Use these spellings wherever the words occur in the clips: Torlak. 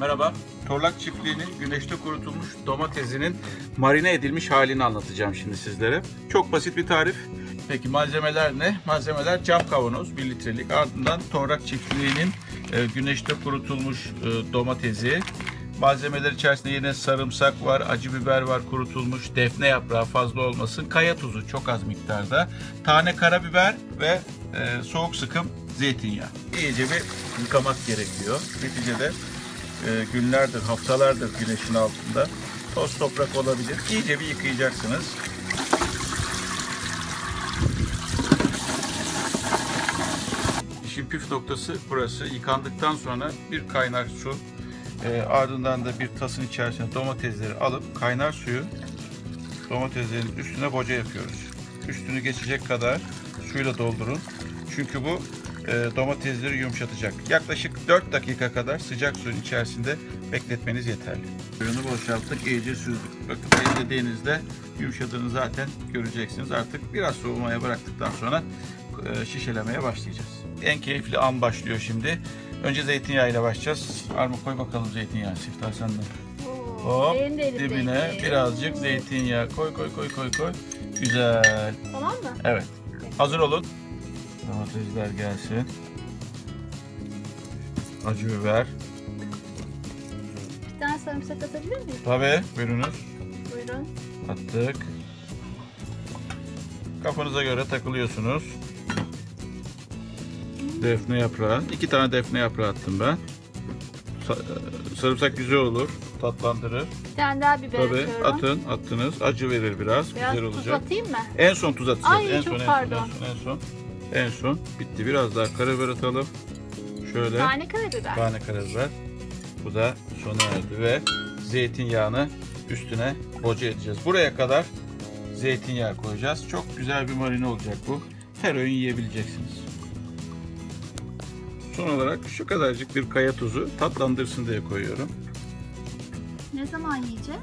Merhaba, Torlak çiftliğinin güneşte kurutulmuş domatesinin marine edilmiş halini anlatacağım şimdi sizlere. Çok basit bir tarif. Peki malzemeler ne? Malzemeler cam kavanoz 1 litrelik, ardından Torlak çiftliğinin güneşte kurutulmuş domatesi. Malzemeler içerisinde yine sarımsak var, acı biber var, kurutulmuş defne yaprağı fazla olmasın, kaya tuzu çok az miktarda, tane karabiber ve soğuk sıkım zeytinyağı. İyice bir yıkamak gerekiyor. Neticede günlerdir, haftalardır güneşin altında toz toprak olabilir. İyice bir yıkayacaksınız. İşin püf noktası burası. Yıkandıktan sonra bir kaynar su, ardından da bir tasın içerisine domatesleri alıp kaynar suyu domateslerin üstüne boca yapıyoruz. Üstünü geçecek kadar suyla doldurun. Çünkü bu domatesleri yumuşatacak. Yaklaşık 4 dakika kadar sıcak suyun içerisinde bekletmeniz yeterli. Suyunu boşalttık, iyice süzdük. Bakın elinizde yumuşadığını zaten göreceksiniz. Artık biraz soğumaya bıraktıktan sonra şişelemeye başlayacağız. En keyifli an başlıyor şimdi. Önce zeytinyağıyla başlayacağız. Arma koy bakalım zeytinyağı. Siftah senden. Hop, dibine birazcık zeytinyağı koy. Güzel. Tamam mı? Evet. Hazır olun. Domatesler gelsin. Acı biber. Bir tane sarımsak atabilir miyim? Tabii, buyurunuz. Buyurun. Attık. Kafanıza göre takılıyorsunuz. Defne yaprağı. 2 tane defne yaprağı attım ben. Sarımsak güzel olur, tatlandırır. Bir tane daha biber atıyorum. Tabii, attınız. Acı verir biraz. Güzel olacak. Biraz tuz atayım mı? En son tuz atacağız. Ay çok pardon. En son bitti. Biraz daha karabiber atalım. Şöyle. Tane karabiber. Bu da sona erdi ve zeytinyağını üstüne boca edeceğiz. Buraya kadar zeytinyağı koyacağız. Çok güzel bir marine olacak bu. Her öğün yiyebileceksiniz. Son olarak şu kadarcık bir kaya tuzu tatlandırsın diye koyuyorum. Ne zaman yiyeceğiz?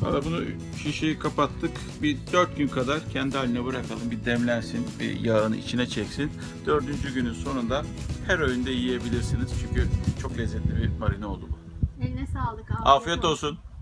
Valla bunu şişeyi kapattık. Bir 4 gün kadar kendi haline bırakalım. Bir demlensin, bir yağını içine çeksin. 4. günün sonunda her öğünde yiyebilirsiniz. Çünkü çok lezzetli bir marine oldu bu. Eline sağlık. Afiyet olsun.